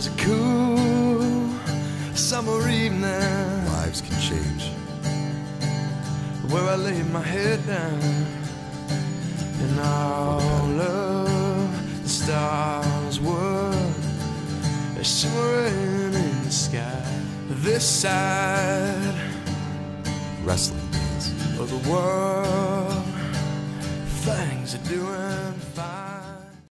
was a cool summer evening. Lives can change. Where I laid my head down, and all of the stars were shimmering in the sky. This side, wrestling days, of the world, things are doing fine.